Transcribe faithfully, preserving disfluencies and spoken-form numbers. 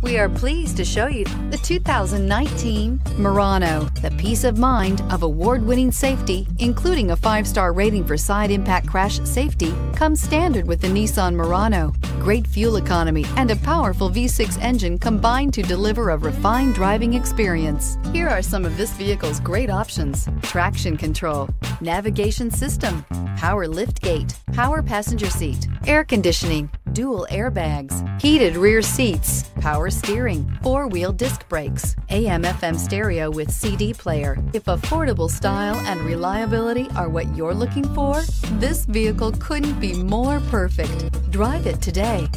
We are pleased to show you the two thousand nineteen Murano, the peace of mind of award-winning safety, including a five-star rating for side impact crash safety, comes standard with the Nissan Murano. Great fuel economy and a powerful V six engine combine to deliver a refined driving experience. Here are some of this vehicle's great options: traction control, navigation system, power liftgate, power passenger seat, air conditioning, dual airbags, heated rear seats, power steering, four-wheel disc brakes, A M F M stereo with C D player. If affordable style and reliability are what you're looking for, this vehicle couldn't be more perfect. Drive it today.